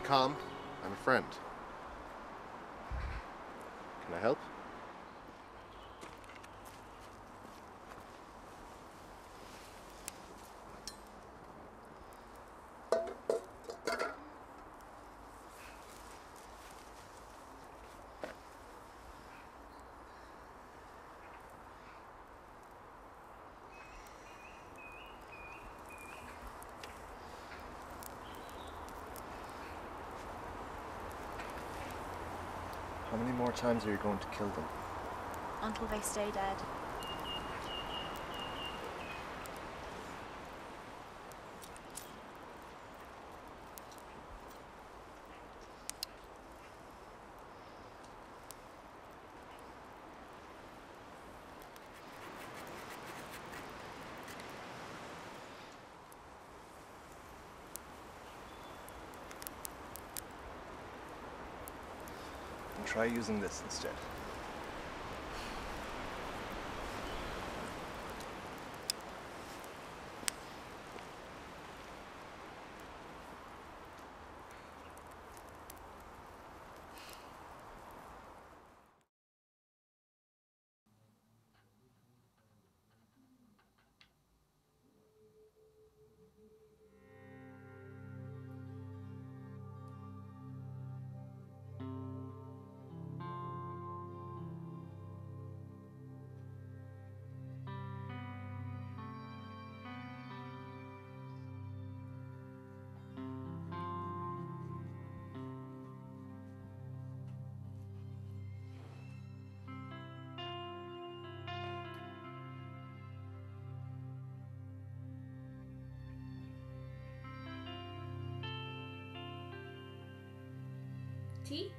Be calm. I'm a friend. Can I help? How many more times are you going to kill them? Until they stay dead. Try using this instead. Tea?